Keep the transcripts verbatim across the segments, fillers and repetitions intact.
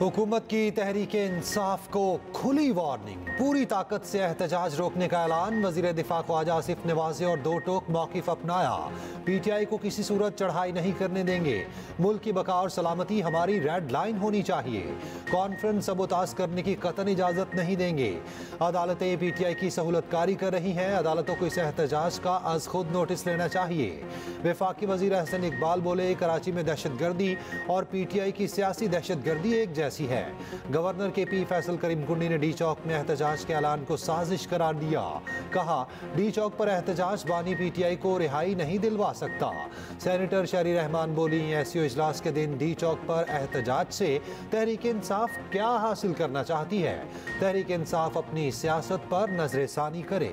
हुकूमत की तहरीक इंसाफ को खुली वार्निंग, पूरी ताकत से एहतजाज रोकने का ऐलान। वजीर दिफा ख्वाजा आसिफ ने वाज़ेह और दो टोक मौक़िफ़ अपनाया। पीटीआई को किसी सूरत चढ़ाई नहीं करने देंगे। मुल्क की बका और सलामती हमारी रेड लाइन होनी चाहिए। कॉन्फ्रेंस सबोताज करने की कतन इजाज़त नहीं देंगे। अदालतें पीटीआई की सहूलतकारी कर रही हैं। अदालतों को इस एहतजाज का आज खुद नोटिस लेना चाहिए। वफाकी वज़ीर अहसन इकबाल बोले, कराची में दहशतगर्दी और पीटीआई की सियासी दहशतगर्दी एक जैसी है। गवर्नर के पी फैसल करीम कुंडी ने डी चौक में एहतजाज के ऐलान को साजिश करार दिया। कहा, डी चौक पर एहतजाज बानी पीटीआई को रिहाई नहीं दिलवा सकता। सेनेटर शहरी रहमान बोली, एसओ इजलास के दिन डी चौक पर एहतजाज से तहरीक इंसाफ क्या हासिल करना चाहती है। तहरीक इंसाफ अपनी सियासत पर नजरसानी करे।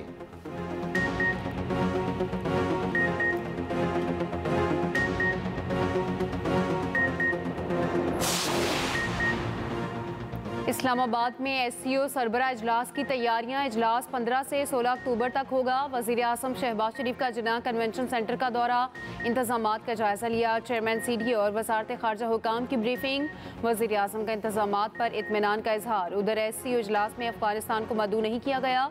इस्लामाबाद में एस सी ओ सरबरा इजलास की तैयारियां। इजलास पंद्रह से सोलह अक्टूबर तक होगा। वजीर आजम शहबाज शरीफ का जना कन्वेंशन सेंटर का दौरा, इंतजामात का जायजा लिया। चेयरमैन सी डी और वजारत खारजा हुकाम की ब्रीफिंग। वजीर आजम का इंतजामात पर इत्मीनान का इजहार। उधर एस सी ओ इजलास में अफगानिस्तान को मदू नहीं किया गया।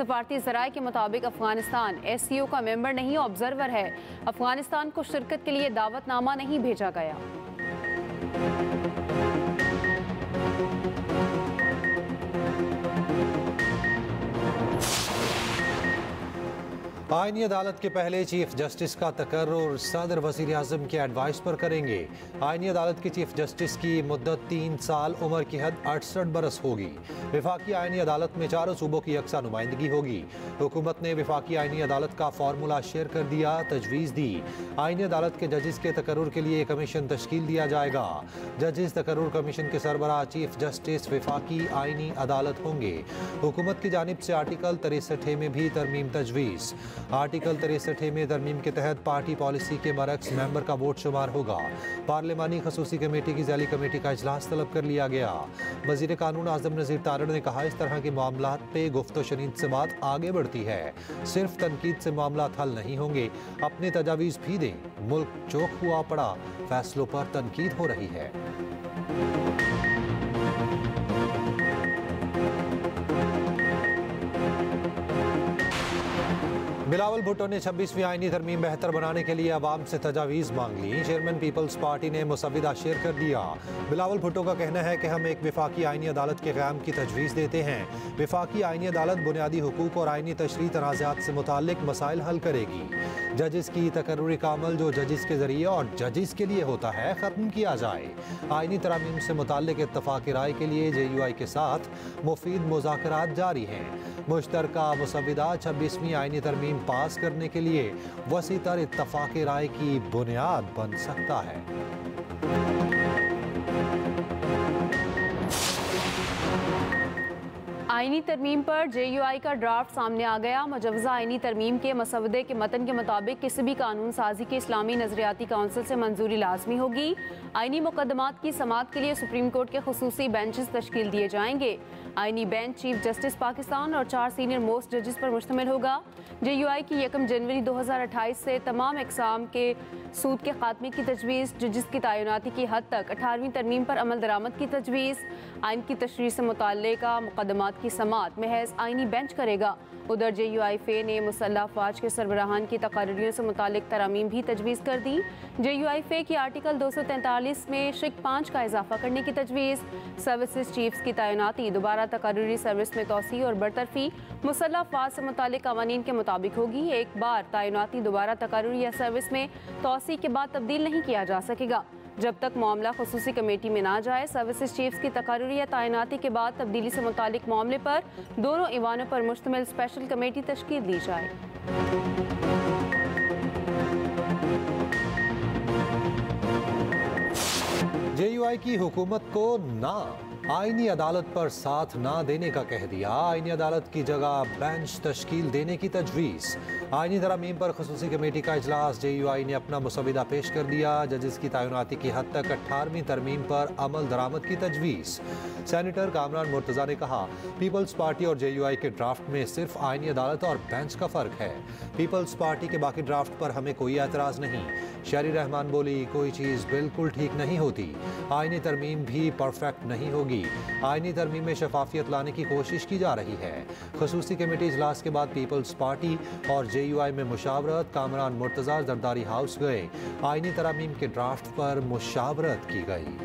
सफारती जराये के मुताबिक अफगानिस्तान एस सी ओ का मेम्बर नहीं, ऑब्जर्वर है। अफगानिस्तान को शिरकत के लिए दावतनामा नहीं भेजा गया। आइनी अदालत के पहले चीफ जस्टिस का तकर्रुर सदर वज़ीर आज़म के एडवाइस पर करेंगे। आइनी अदालत के चीफ जस्टिस की मुद्दत तीन साल, उम्र की हद अड़सठ बरस होगी। वफाकी आइनी अदालत में चारों सूबों की यकसा नुमाइंदगी होगी। हुकूमत ने वफाकी आइनी अदालत का फार्मूला शेयर कर दिया, तजवीज़ दी। आइनी अदालत के जजेस के तकर्रुर के लिए कमीशन तश्कील दिया जाएगा। जजेस तकर्रुर कमीशन के सरबराह चीफ जस्टिस वफाकी आइनी अदालत होंगे। हुकूमत की जानिब से आर्टिकल तिरसठ ए में भी तरमीम तजवीज़। आर्टिकल तिरसठ ए में तरमीम के तहत पार्टी पॉलिसी के बरक्स मेंबर का वोट शुमार होगा। पार्लिमानी खसूसी कमेटी की जैली कमेटी का इजलास तलब कर लिया गया। वजीर कानून आजम नज़ीर तारड़ ने कहा, इस तरह के मामलात पे गुफ्तो शनीद से बात आगे बढ़ती है। सिर्फ तनकीद से मामला हल नहीं होंगे, अपने तजावीज़ भी दें। मुल्क चौक हुआ पड़ा, फैसलों पर तनकीद हो रही है। बिलावल भुट्टो ने छब्बीसवीं आइनी तरमीम बेहतर बनाने के लिए आवाम से तजावीज़ मांग ली। चेयरमैन पीपल्स पार्टी ने मुसविदा शेयर कर दिया। बिलावल भुट्टो का कहना है कि हम एक वफाकी आइनी अदालत के क़याम की तजवीज़ देते हैं। वफाकी आइनी अदालत बुनियादी हुकूक और आइनी तशरीह तनाज़ात से मुताल्लिक़ मसाइल हल करेगी। जजेस की तकर्रुरी का अमल जो जजेस के ज़रिए और जजेस के लिए होता है, ख़त्म किया जाए। आइनी तरमीम से मुताल्लिक़ इत्तफ़ाक़ राय के लिए जे यू आई के साथ मुफीद मुज़ाकरात जारी हैं। मुश्तरका मुसविदा छब्बीसवीं आइनी तरमीम पास करने के लिए वसी तर इत्तफाक राय की बुनियाद बन सकता है। आइनी तरमीम पर जे यू आई का ड्राफ्ट सामने आ गया। मुजवजा आइनी तरमीम के मसवदे के मतन के मुताबिक किसी भी कानून साजी के इस्लामी नजरियाती काउंसिल से मंजूरी लाजमी होगी। आइनी मुकदमात की समाअत के लिए सुप्रीम कोर्ट के खुसूसी बेंचेस तश्कील दिए जाएंगे। आइनी बेंच चीफ जस्टिस पाकिस्तान और चार सीनियर मोस्ट जजेस पर मुश्तमिल होगा। जे यू आई की यकम जनवरी दो हज़ार अट्ठाईस से तमाम इकसाम के सूद के खात्मे की तजवीज़। जजेस की तैनाती की हद तक अठारहवीं तरमीम पर अमल दरामद की तजवीज़। आइन की तशरीह से मुतल्लिक़ा मुकदमात की समाअत महज आइनी बेंच करेगा। उधर जे यू आई फे ने मुसल्ह अफवाज के सरबराहान की तकारीरियों से मुतालिक तरामीम भी तजवीज़ कर दी। जे यू आई फे की आर्टिकल दो सौ तैंतालीस में शिक पाँच का इजाफा करने की तजवीज़। सर्विस चीफ्स की तैनाती दोबारा तकारीरी सर्विस में तोसी और बरतरफी मुसल्ह अफवाज से मुतालिक कवानीन के मुताबिक होगी। एक बार तैनाती दोबारा तकारीरी या सर्विस में तोसी के बाद तब्दील नहीं किया जा सकेगा, जब तक मामला खसूसी कमेटी में ना जाए। सर्विसेज चीफ्स की तकरीरी या तैनाती के बाद तब्दीली से मुतालिक मामले पर दोनों ईवानों पर मुश्तमिल स्पेशल कमेटी तश्कील दी जाए। जे यू आई की हुकूमत को ना आईनी अदालत पर साथ ना देने का कह दिया। आईनी अदालत की जगह बेंच तश्कील देने की तजवीज़। आईनी तरामीम पर खसूसी कमेटी का इजलास। जे यू आई ने अपना मुसविदा पेश कर दिया। जजेस की तैनाती की हद तक अट्ठारहवीं तरमीम पर अमल दरामद की तजवीज़। सैनेटर कामरान मुर्तज़ा ने कहा, पीपल्स पार्टी और जे यू आई के ड्राफ्ट में सिर्फ आईनी अदालत और बेंच का फ़र्क है। पीपल्स पार्टी के बाकी ड्राफ्ट पर हमें कोई एतराज़ नहीं। शहरी रहमान बोली, कोई चीज़ बिल्कुल ठीक नहीं होती। आईनी तरमीम भी परफेक्ट नहीं होगी। आईनी तरमीम में शफाफियत लाने की कोशिश की जा रही है। खसूसी कमेटी इजलास के बाद पीपल्स पार्टी और जे यू आई में मुशावरत। कामरान मुर्तज़ा जरदारी हाउस गए। आईनी तरमीम के ड्राफ्ट पर मुशावरत की गई।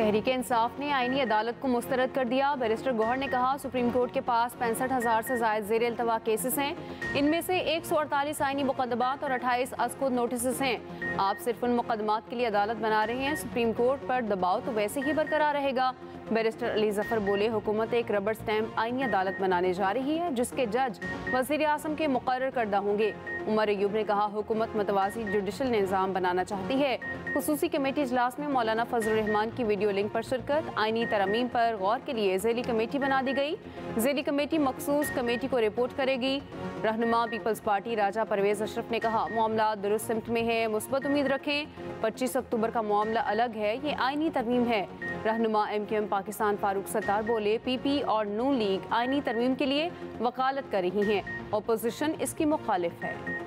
तहरीके इंसाफ ने आईनी अदालत को मुस्तरद कर दिया। बैरिस्टर गौहर ने कहा, सुप्रीम कोर्ट के पास पैंसठ हज़ार से ज़ायद ज़ेर अल्तवा केसेस हैं। इनमें से एक सौ अड़तालीस आईनी मुकदमात और अट्ठाईस अस्कुद नोटिस हैं। आप सिर्फ उन मुकदमात के लिए अदालत बना रहे हैं। सुप्रीम कोर्ट पर दबाव तो वैसे ही बरकरार रहेगा। बैरिस्टर अली जफ़र बोले, हुकूमत एक रबर स्टैम्प आईनी अदालत बनाने जा रही है जिसके जज वज़ीर आज़म के मुकर्रर करदा होंगे। उमर अयूब ने कहा, हुकूमत मतवाज़ी जुडिशल निज़ाम बनाना चाहती है। खुसूसी कमेटी इजलास में मौलाना फजल रहमान की वीडियो लिंक पर शिरकत। आईनी तरमीम पर गौर के लिए ज़ेली कमेटी बना दी गई। ज़ेली कमेटी मखसूस कमेटी को रिपोर्ट करेगी। रहनुमा पीपल्स पार्टी राजा परवेज़ अशरफ ने कहा, मामला दुरुस्त सिमत में है, मुस्बत उम्मीद रखें। पच्चीस अक्टूबर का मामला अलग है, ये आईनी तरमीम है। रहनुमा M Q M Pakistan Farooq Sattar बोले, पी पी और नून लीग आईनी तरमीम के लिए वकालत कर रही हैं। अपोजिशन इसकी मुखालिफ है।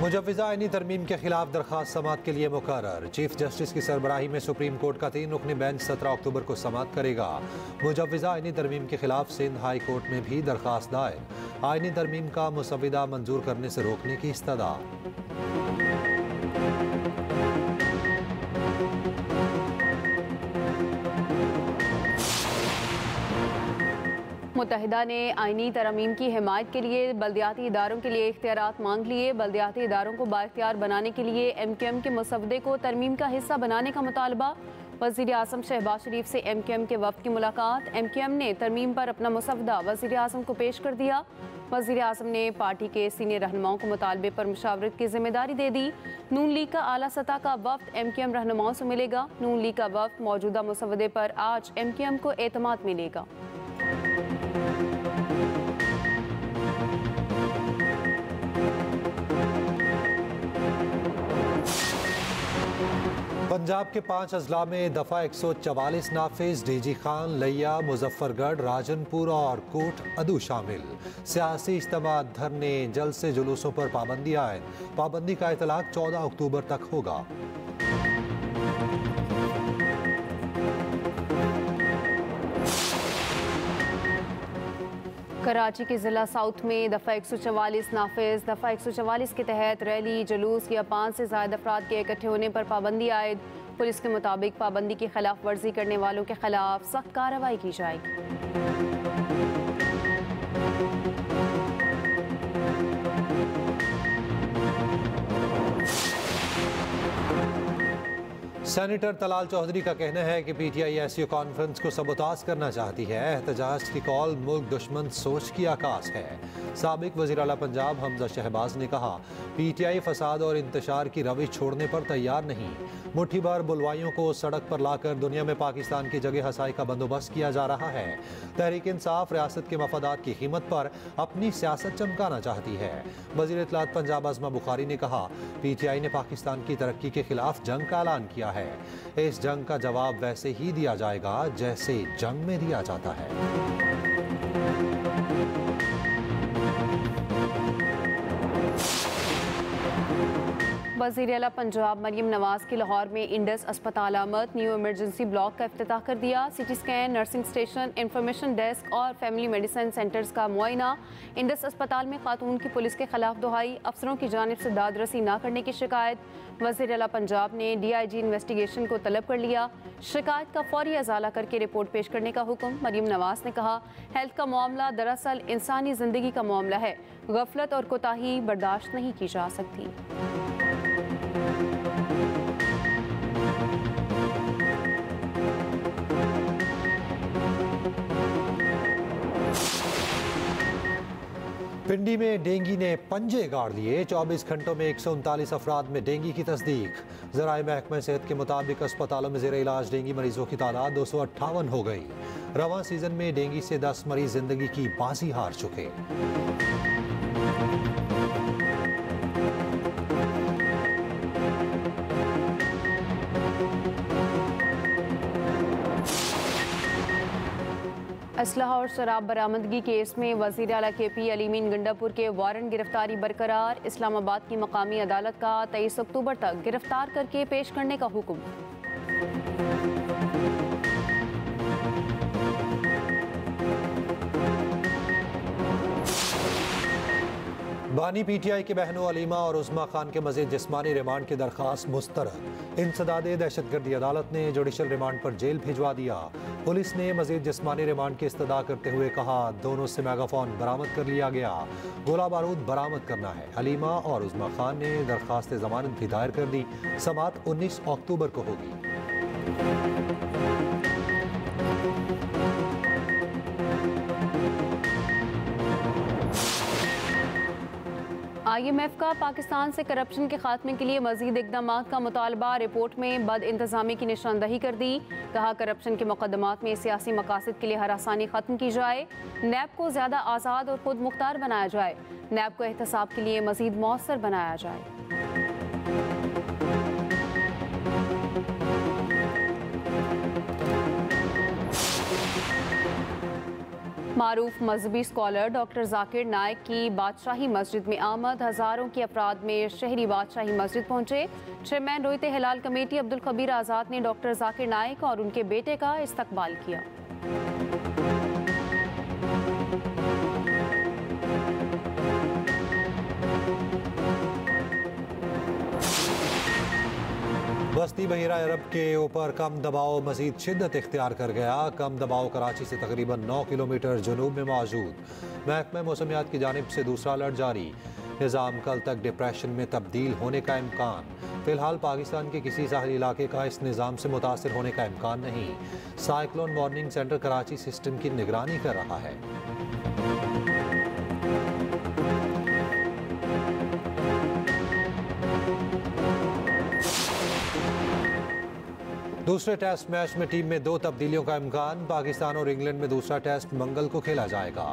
मुजव्वज़ा आईनी तरमीम के खिलाफ दरख्वास्त समाअत के लिए मुकर्रर। चीफ जस्टिस की सरबराही में सुप्रीम कोर्ट का तीन रुकनी बेंच सत्रह अक्टूबर को समाअत करेगा। मुजव्वज़ा आईनी तरमीम के खिलाफ सिंध हाई कोर्ट में भी दरख्वास्त दायर। आईनी तरमीम का मुसविदा मंजूर करने से रोकने की इस्तदा। मुतहदा ने आईनी तरमीम की हिमायत के लिए बल्दियाती इदारों के लिए इख्तियारात मांग लिए। बल्दियाती इदारों को बाइख्तियार बनाने के लिए एम क्यू एम के मसवदे को तरमीम का हिस्सा बनाने का मुतालबा। वज़ीर आज़म शहबाज शरीफ से एम क्यू एम के वफ़द की मुलाकात। एम क्यू एम ने तरमीम पर अपना मसवदा वज़ीर आज़म को पेश कर दिया। वज़ीर आज़म ने पार्टी के सीनियर रहनुमाओं को मुतालबे पर मुशावरत की जिम्मेदारी दे दी। नून लीग का आला सतह का वफ़द एम क्यू एम रहनुमाओं से मिलेगा। नून लीग का वफ़द मौजूदा मसवदे पर आज एम क्यू एम को एतमाद में लेगा। पंजाब के पाँच अजला में दफ़ा एक सौ चवालीस नाफिज। डीजी खान, लैया, मुजफ्फरगढ़, राजनपुर और कोट अदू शामिल। सियासी इज्तमा, धरने, जलसे, जुलूसों पर पाबंदी आए। पाबंदी का इतलाक चौदह अक्टूबर तक होगा। कराची के ज़िला साउथ में दफ़ा एक सौ चवालीस नाफिज। दफ़ा एक सौ चवालीस के तहत रैली, जुलूस या पाँच से ज़ायद अफराद के इकट्ठे होने पर पाबंदी आयद। पुलिस के मुताबिक पाबंदी की खिलाफ वर्जी करने वालों के खिलाफ सख्त कार्रवाई की जाएगी। सैनेटर तलाल चौधरी का कहना है कि पीटीआई एसयू कॉन्फ्रेंस को सबोताज करना चाहती है। एहतजाज की कॉल मुल्क दुश्मन सोच की आकाश है। साबिक वज़ीर आला पंजाब हमजा शहबाज ने कहा, पीटीआई फसाद और इंतशार की रवि छोड़ने पर तैयार नहीं। मुट्ठी भर बुलवाइयों को सड़क पर लाकर दुनिया में पाकिस्तान की जगह हसाई का बंदोबस्त किया जा रहा है। तहरीक इंसाफ रियासत के मफादात की कीमत पर अपनी सियासत चमकाना चाहती है। वज़ीर इत्तलाआत पंजाब आज़मा बुखारी ने कहा, पीटीआई ने पाकिस्तान की तरक्की के खिलाफ जंग का ऐलान किया है। इस जंग का जवाब वैसे ही दिया जाएगा जैसे जंग में दिया जाता है। वज़ीर आला पंजाब मरियम नवाज़ की लाहौर में इंडस अस्पताल आमद। न्यू इमरजेंसी ब्लॉक का इफ्तिताह कर दिया। CT scan, nursing station, information desk और फैमिली मेडिसिन सेंटर्स का मुआयना। इंडस अस्पताल में खातून की पुलिस के खिलाफ दुहाई, अफसरों की जानिब से दाद रसी ना करने की शिकायत। वज़ीर आला पंजाब ने डी आई जी इन्वेस्टिगेशन को तलब कर लिया। शिकायत का फौरी अजाला करके रिपोर्ट पेश करने का हुक्म। मरियम नवाज़ ने कहा, हेल्थ का मामला दरअसल इंसानी ज़िंदगी का मामला है। गफलत और कोताही बर्दाश्त नहीं की जा सकती। पिंडी में डेंगू ने पंजे गाड़ लिए। चौबीस घंटों में एक सौ उनतालीस अफराद में डेंगू की तस्दीक। जराए महकमे सेहत के मुताबिक अस्पतालों में जेरे इलाज डेंगू मरीजों की तादाद दो सौ अट्ठावन हो गई। रवां सीजन में डेंगू से दस मरीज जिंदगी की बाजी हार चुके। असलहा और शराब बरामदगी केस में वज़ीर आला के पी अलीमीन गंडापुर के वारंट गिरफ्तारी बरकरार। इस्लामाबाद की मकामी अदालत का तेईस अक्टूबर तक गिरफ्तार करके पेश करने का हुक्म। बानी पीटीआई के बहनों अलीमा और उस्मा खान के मजीद जिस्मानी रिमांड की दरख्वास्त मुस्तरद। इंसदादे दहशतगर्दी अदालत ने जुडिशल रिमांड पर जेल भिजवा दिया। पुलिस ने मजीद जिस्मानी रिमांड की इस्तदा करते हुए कहा दोनों से मेगाफोन बरामद कर लिया गया, गोला बारूद बरामद करना है। अलीमा और उस्मा खान ने दरख्वास्त जमानत भी दायर कर दी। समाअत उन्नीस अक्टूबर को होगी। आई एम एफ का पाकिस्तान से करप्शन के खात्मे के लिए मजीद इकदाम का मुतालबा। रिपोर्ट में बद इंतजामी की निशानदही कर दी। कहा करप्शन के मुकदमात में सियासी मकासद के लिए हरासानी ख़त्म की जाए। नैब को ज़्यादा आज़ाद और खुद मुख्तार बनाया जाए। नैब को एहतसाब के लिए मजीद मौसर बनाया जाए। मारूफ मजहबी स्कॉलर डॉक्टर जाकिर नायक की बादशाही मस्जिद में आमद। हज़ारों की अफराद में शहरी बादशाही मस्जिद पहुंचे। चेयरमैन रोहित हिलाल कमेटी अब्दुल खबीर आज़ाद ने डॉक्टर जाकिर नायक और उनके बेटे का इस्तकबाल किया। बस्ती बहिरा अरब के ऊपर कम दबाव मजीद शिद्दत इख्तियार कर गया। कम दबाव कराची से तकरीबन नौ किलोमीटर जनूब में मौजूद। महकमा मौसमियात की जानिब से दूसरा अलर्ट जारी। निज़ाम कल तक डिप्रेशन में तब्दील होने का इम्कान। फ़िलहाल पाकिस्तान के किसी साहली इलाके का इस निज़ाम से मुतासर होने का इम्कान नहीं। Cyclone warning centre Karachi system की निगरानी कर रहा है। दूसरे टेस्ट मैच में टीम में दो तब्दीलियों का इम्कान। पाकिस्तान और इंग्लैंड में दूसरा टेस्ट मंगल को खेला जाएगा।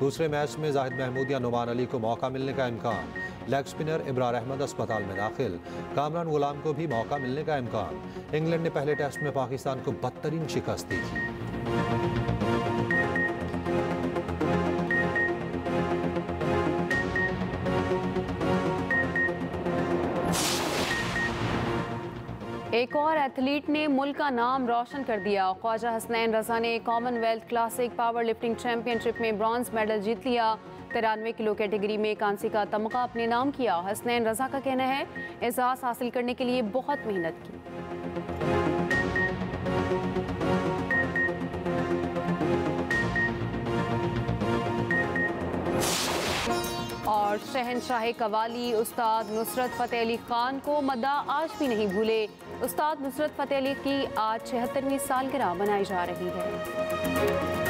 दूसरे मैच में जाहिद महमूद या नुमान अली को मौका मिलने का इम्कान। लेग स्पिनर इब्रार अहमद अस्पताल में दाखिल। कामरान गुलाम को भी मौका मिलने का इम्कान। इंग्लैंड ने पहले टेस्ट में पाकिस्तान को बदतरीन शिकस्त दी थी। एक और एथलीट ने मुल्क का नाम रोशन कर दिया। ख्वाजा हसनैन रज़ा ने Commonwealth classic power lifting championship में ब्रॉन्ज मेडल जीत लिया। तिरानवे किलो कैटेगरी में कांसी का तमगा अपने नाम किया। हसनैन रज़ा का कहना है एजाज़ हासिल करने के लिए बहुत मेहनत की। और शहनशाह कवाली उस्ताद नुसरत फ़तेह अली ख़ान को मद्दा आज भी नहीं भूले। उस्ताद नुसरत फ़तेह अली की आज छिहत्तरवीं सालगिरह मनाई जा रही है।